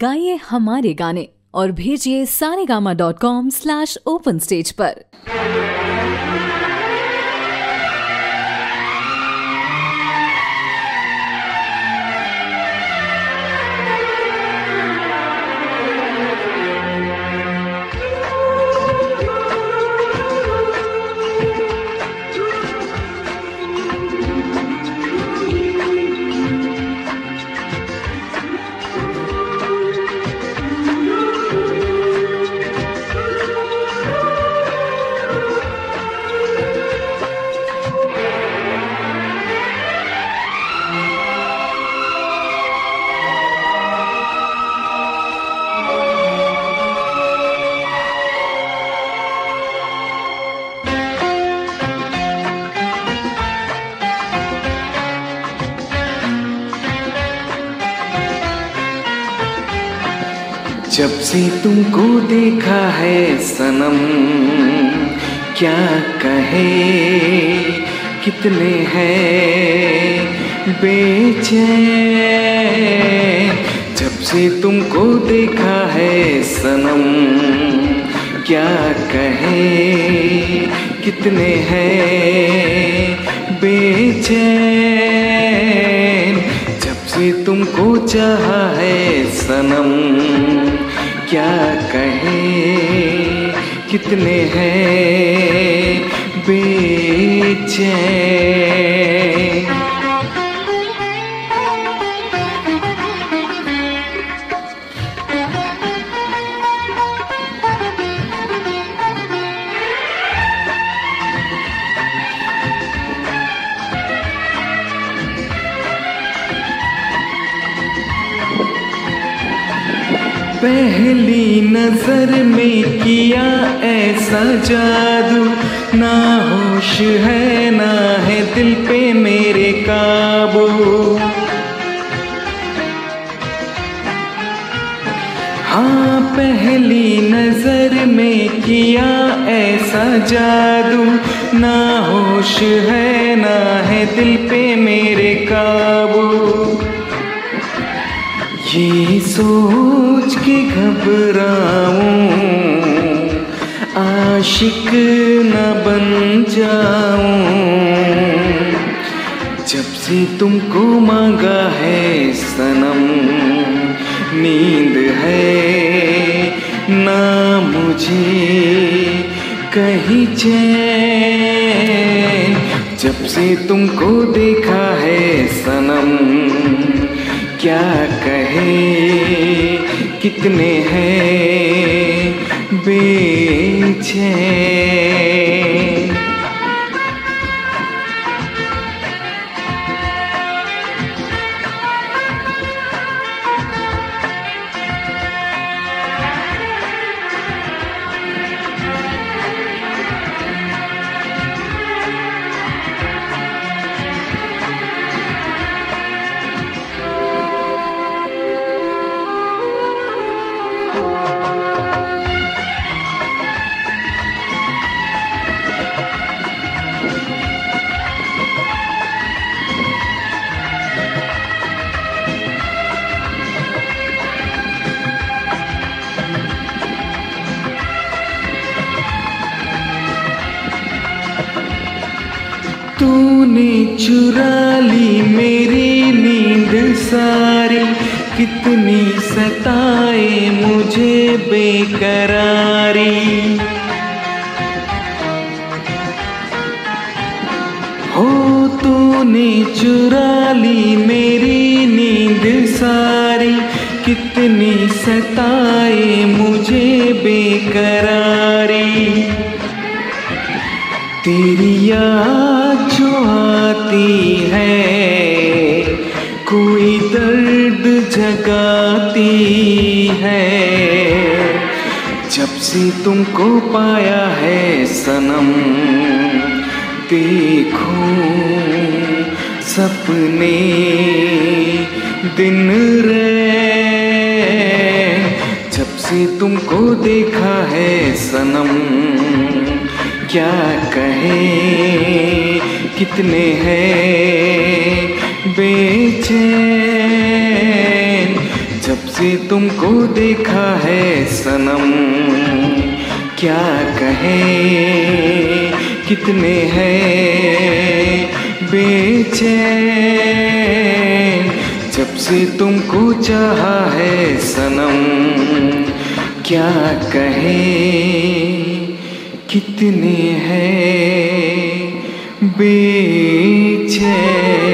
गाइए हमारे गाने और भेजिए saregama.com/openstage पर। जब से तुमको देखा है सनम क्या कहे, कितने हैं बेचैन। जब से तुमको देखा है सनम क्या कहे, कितने हैं बेचैन। जब से तुमको चाहा है सनम क्या कहें, कितने हैं बेचैन। पहली नजर में किया ऐसा जादू, ना होश है ना है दिल पे मेरे काबू। हाँ पहली नजर में किया ऐसा जादू, ना होश है ना है दिल पे मेरे काबू। ये सोच के घबराऊं, आशिक न बन जाऊं। जब से तुमको मांगा है सनम नींद है ना मुझे कहीं चैन। जब से तुमको देखा है सनम क्या कहें, कितने हैं बेचैन। तूने चुरा ली मेरी नींद सारी, कितनी सताए मुझे बेकरारी। हो तूने चुरा ली मेरी नींद सारी, कितनी सताए मुझे बेकरारी। तेरी याद जो आती है कोई दर्द जगाती है। जब से तुमको पाया है सनम देखो सपने दिन रे। जब से तुमको देखा है सनम क्या कहें, कितने हैं बेचैन। जब से से तुमको देखा है सनम, क्या कहें कितने हैं बेचैन। जब से तुमको चाहा है सनम, क्या कहें कितने हैं बेचैन।